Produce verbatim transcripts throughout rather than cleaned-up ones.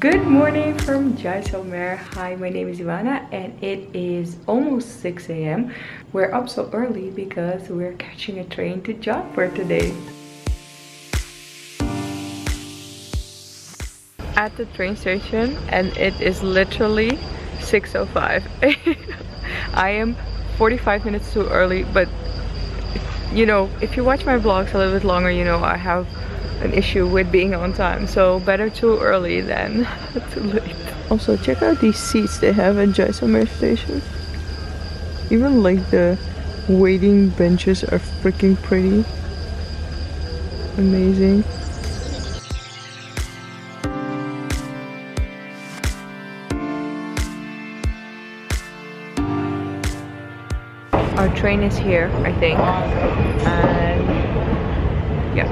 Good morning from Jaisalmer. Hi, my name is Ivana and it is almost six A M We're up so early because we're catching a train to Jodhpur today. At the train station and it is literally six oh five. I am forty-five minutes too early, but you know, if you watch my vlogs a little bit longer, you know I have an issue with being on time, so better too early than too late. Also, check out these seats they have at Jaisalmer station. Even like the waiting benches are freaking pretty. Amazing. Our train is here, I think, and yeah.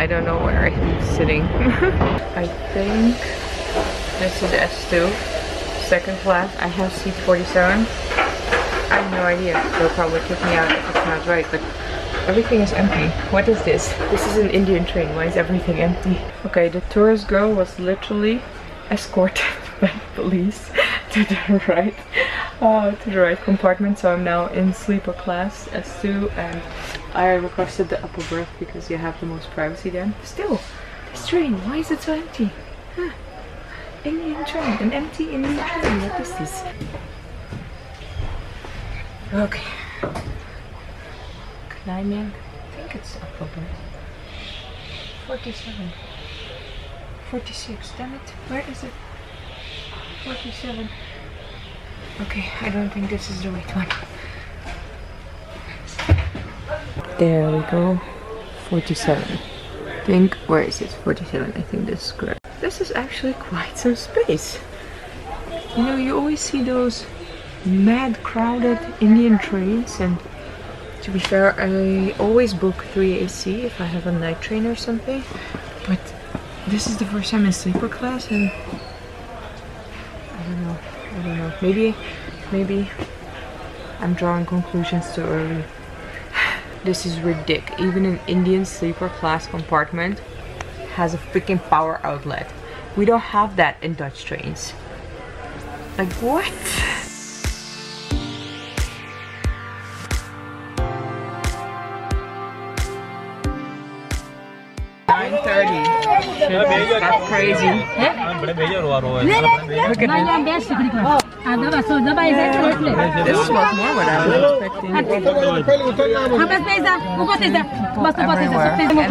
I don't know where I'm sitting. I think this is S two, second class. I have seat forty-seven. I have no idea. They'll probably kick me out if it's not right, but everything is empty. What is this? This is an Indian train. Why is everything empty? Okay, the tourist girl was literally escorted by police to the right, uh, to the right compartment. So I'm now in sleeper class S two, and I requested the upper berth because you have the most privacy then. Still, this train, why is it so empty? Huh. Indian train, an empty Indian train, what is this? Okay. Climbing, I think it's upper berth. forty-seven. forty-six, damn it, where is it? forty-seven. Okay, I don't think this is the right one. There we go, forty-seven. I think, where is it? forty-seven, I think that's correct. This is actually quite some space. You know, you always see those mad crowded Indian trains, and to be fair, I always book three A C if I have a night train or something. But this is the first time in sleeper class, and I don't know, I don't know. Maybe, maybe I'm drawing conclusions too early. This is ridiculous. Even an Indian sleeper class compartment has a freaking power outlet. We don't have that in Dutch trains. Like, what? nine thirty. That's crazy. Look at this. Yeah. This was more what I was expecting. Everywhere. And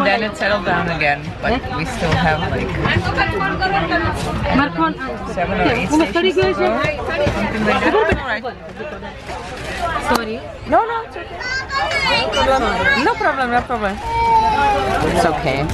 then it settled down again, but we still have like seven or eight stations to go. Like right. Sorry. No, no, it's okay. No problem, no problem. It's okay.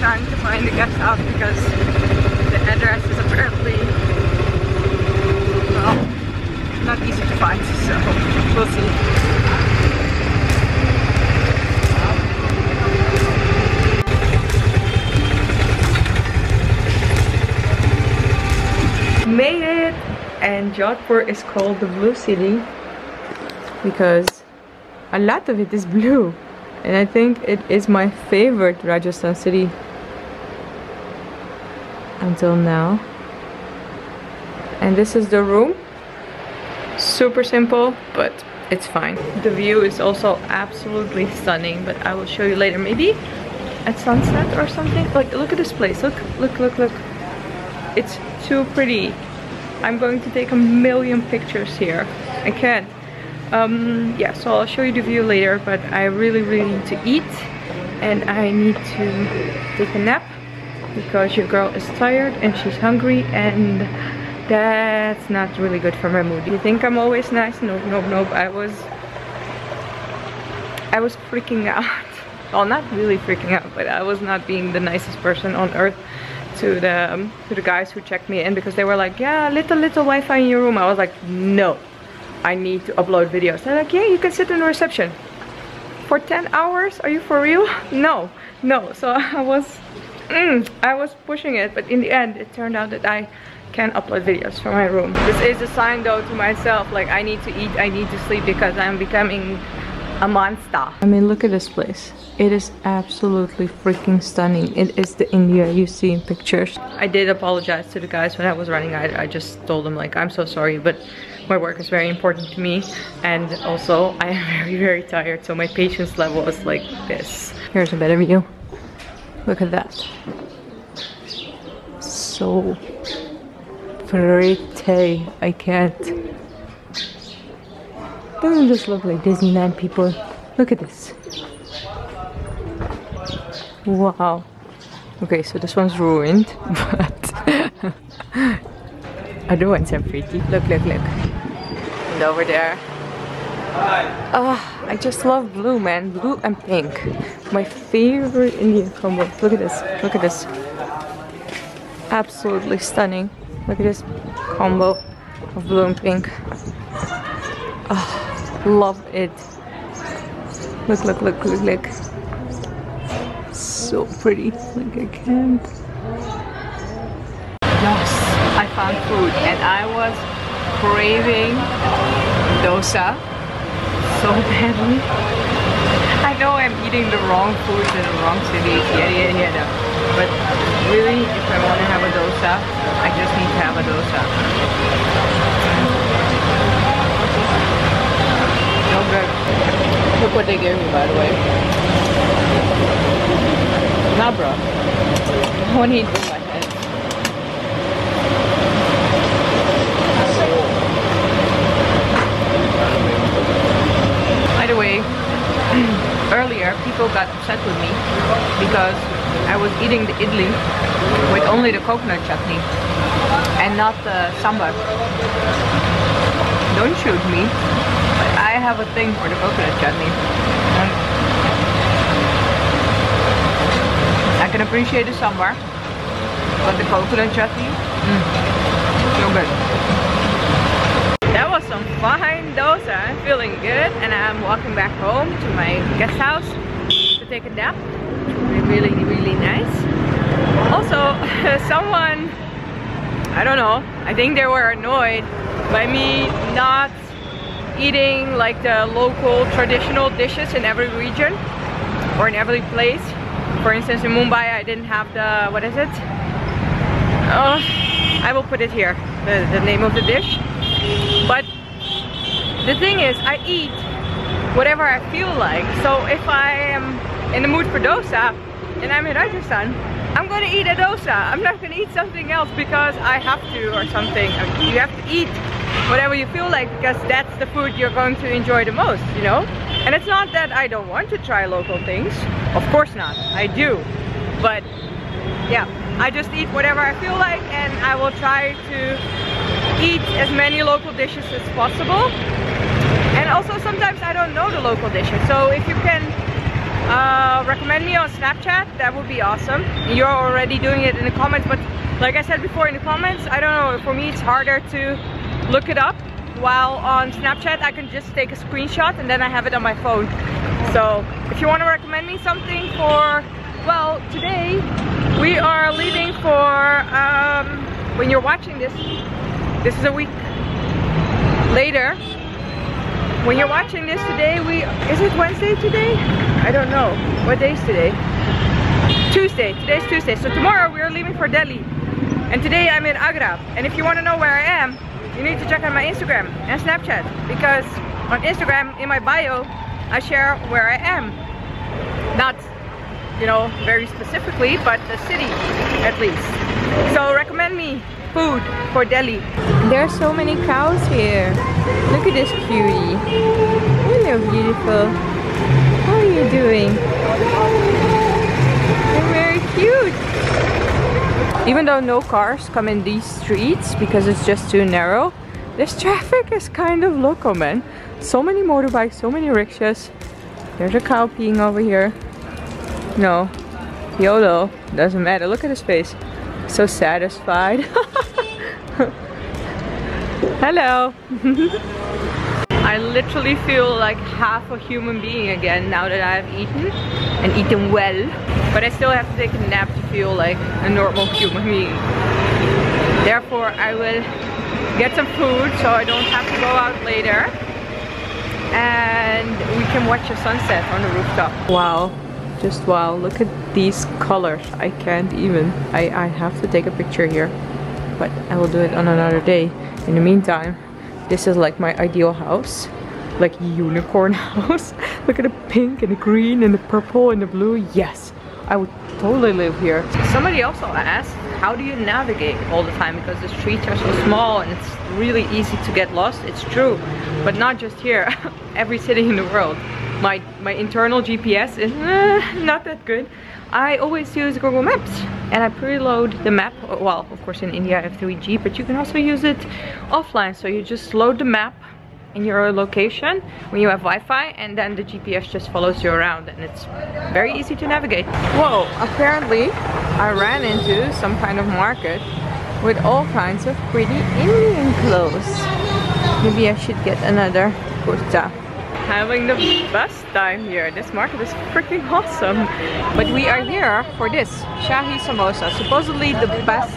Trying to find the guest house because the address is apparently, well, not easy to find, so we'll see. Made it! And Jodhpur is called the Blue City because a lot of it is blue. And I think it is my favorite Rajasthan city until now. And this is the room. Super simple, but it's fine. The view is also absolutely stunning, but I will show you later. Maybe at sunset or something. Like, look at this place. Look, look, look, look. It's too pretty. I'm going to take a million pictures here. I can't. Um, yeah, so I'll show you the view later, but I really, really need to eat and I need to take a nap because your girl is tired and she's hungry and that's not really good for my mood. You think I'm always nice? Nope, nope, nope. I was, I was freaking out. Well, not really freaking out, but I was not being the nicest person on earth to the, um, to the guys who checked me in because they were like, yeah, little, little Wi-Fi in your room. I was like, no. I need to upload videos. They're like, yeah, you can sit in the reception. For ten hours? Are you for real? No, no. So I was, mm, I was pushing it, but in the end, it turned out that I can upload videos from my room. This is a sign though to myself, like I need to eat, I need to sleep, because I'm becoming a monster. I mean, look at this place. It is absolutely freaking stunning. It is the India you see in pictures. I did apologize to the guys when I was running. I, I just told them like, I'm so sorry, but my work is very important to me, and also I am very very tired, so my patience level is like this. Here's a better view. Look at that. So pretty. I can't. Doesn't this look like Disneyland, people? Look at this. Wow. Okay, so this one's ruined, but other ones are pretty. Look, look, look. And over there. Oh, I just love blue, man. Blue and pink. My favorite Indian combo. Look at this. Look at this. Absolutely stunning. Look at this combo of blue and pink. Oh, love it. Look, look, look, look, look. So pretty. Like, I can't. Yes, I found food and I was craving dosa so badly. I know I'm eating the wrong foods in the wrong city. Yeah, yeah, yeah, no. But really, if I want to have a dosa, I just need to have a dosa. So good. Look what they gave me, by the way. Nah, bro. I want to eat this like this. By the way, earlier people got upset with me because I was eating the idli with only the coconut chutney and not the sambar. Don't shoot me, but I have a thing for the coconut chutney. I can appreciate the sambar, but the coconut chutney, mm, so good. That was some fine dosa. I'm feeling good, and I'm walking back home to my guest house to take a nap. Really, really nice. Also, someone, I don't know, I think they were annoyed by me not eating like the local traditional dishes in every region or in every place. For instance, in Mumbai, I didn't have the, what is it? Uh, I will put it here, the, the name of the dish. But the thing is, I eat whatever I feel like. So if I am in the mood for dosa and I'm in Rajasthan, I'm gonna eat a dosa. I'm not gonna eat something else because I have to or something. You have to eat whatever you feel like because that's the food you're going to enjoy the most, you know? And it's not that I don't want to try local things. Of course not, I do, but yeah, I just eat whatever I feel like, and I will try to eat as many local dishes as possible. And also sometimes I don't know the local dishes, so if you can uh, recommend me on Snapchat, that would be awesome. You're already doing it in the comments, but like I said before in the comments, I don't know, for me it's harder to look it up, while on Snapchat I can just take a screenshot and then I have it on my phone. So if you want to recommend me something for, well, today we are leaving for, um, when you're watching this, this is a week later, when you're watching this today, we, is it Wednesday today? I don't know, what day is today? Tuesday, today's Tuesday, so tomorrow we are leaving for Delhi, and today I'm in Agra, and if you want to know where I am, you need to check out my Instagram and Snapchat, because on Instagram, in my bio, I share where I am, not, you know, very specifically, but the city at least. So recommend me food for Delhi. There are so many cows here. Look at this cutie. Hello, beautiful. How are you doing? You're very cute. Even though no cars come in these streets because it's just too narrow, this traffic is kind of loco, man. So many motorbikes, so many rickshaws. There's a cow peeing over here. No. YOLO. Doesn't matter. Look at his face. So satisfied. Hello. I literally feel like half a human being again now that I've eaten. And eaten well. But I still have to take a nap to feel like a normal human being. Therefore, I will get some food so I don't have to go out later. And we can watch a sunset on the rooftop. Wow, just wow, look at these colors. I can't even, I, I have to take a picture here. But I will do it on another day. In the meantime, this is like my ideal house. Like unicorn house. Look at the pink and the green and the purple and the blue. Yes, I would totally live here. Somebody also asked, how do you navigate all the time? Because the streets are so small and it's really easy to get lost. It's true, but not just here. Every city in the world. My, my internal G P S is uh, not that good. I always use Google Maps and I preload the map. Well, of course in India I have three G, but you can also use it offline. So you just load the map in your location when you have Wi-Fi, and then the G P S just follows you around and it's very easy to navigate. Whoa, apparently I ran into some kind of market with all kinds of pretty Indian clothes. Maybe I should get another kurta. Having the best time here. This market is freaking awesome. But we are here for this shahi samosa, supposedly the best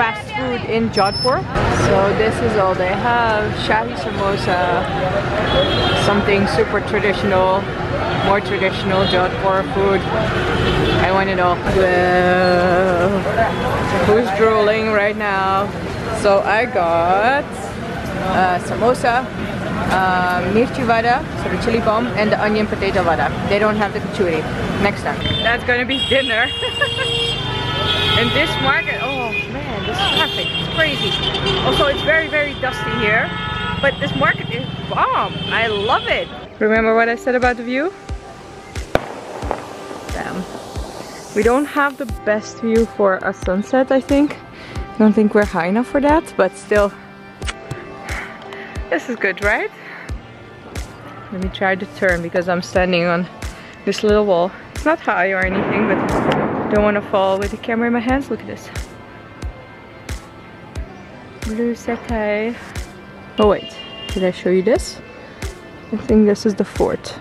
fast food in Jodhpur. So this is all they have: shahi samosa, something super traditional, more traditional Jodhpur food. I want it all. Well, who's drooling right now? So I got uh, samosa, Uh, Mirchi Vada, so the chili bomb, and the onion potato vada. They don't have the kachori. Next time. That's gonna be dinner. And this market, oh man, this traffic, it's crazy. Also, it's very, very dusty here, but this market is bomb. I love it. Remember what I said about the view? Damn. We don't have the best view for a sunset, I think. I don't think we're high enough for that, but still. This is good, right? Let me try to turn because I'm standing on this little wall. It's not high or anything, but I don't want to fall with the camera in my hands. Look at this. Blue satay. Oh wait, did I show you this? I think this is the fort.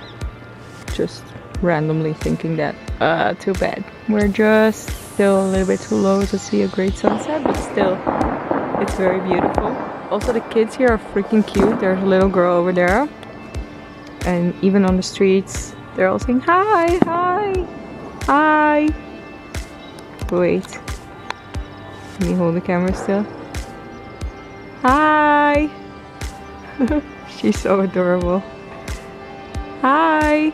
Just randomly thinking that. Uh, too bad. We're just still a little bit too low to see a great sunset, but still, it's very beautiful. Also, the kids here are freaking cute. There's a little girl over there. And even on the streets, they're all saying, hi, hi, hi. Wait. Can you hold the camera still? Hi. She's so adorable. Hi.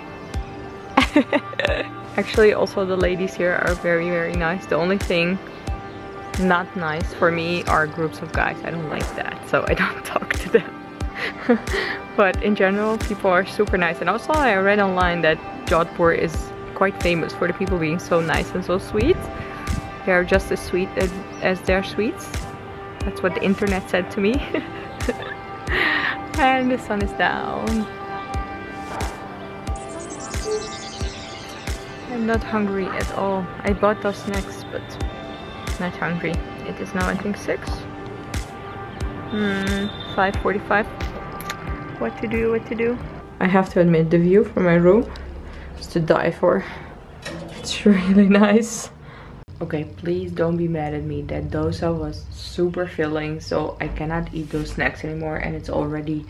Actually, also the ladies here are very, very nice. The only thing not nice for me are groups of guys. I don't like that, so I don't talk to them. But in general, people are super nice. And also I read online that Jodhpur is quite famous for the people being so nice and so sweet. They are just as sweet as, as their sweets. That's what the internet said to me. And the sun is down. I'm not hungry at all. I bought those snacks, but not hungry. It is now I think six. Hmm, five forty-five. What to do, what to do. I have to admit, the view from my room is to die for. It's really nice. Okay, please don't be mad at me. That dosa was super filling, so I cannot eat those snacks anymore, and it's already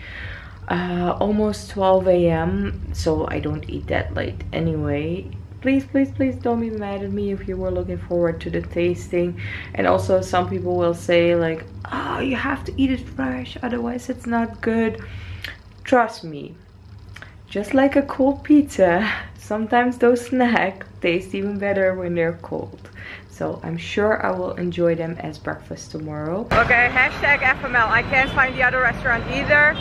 uh, almost twelve A M, so I don't eat that late anyway. Please, please, please don't be mad at me if you were looking forward to the tasting. And also some people will say like, oh, you have to eat it fresh, otherwise it's not good. Trust me, just like a cold pizza, sometimes those snacks taste even better when they're cold. So I'm sure I will enjoy them as breakfast tomorrow. Okay, hashtag F M L. I can't find the other restaurant either.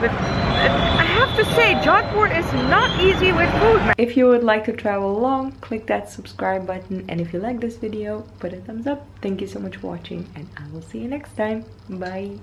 But I have to say, Jodhpur is not easy with food, man. If you would like to travel along, click that subscribe button. And if you like this video, put a thumbs up. Thank you so much for watching, and I will see you next time. Bye.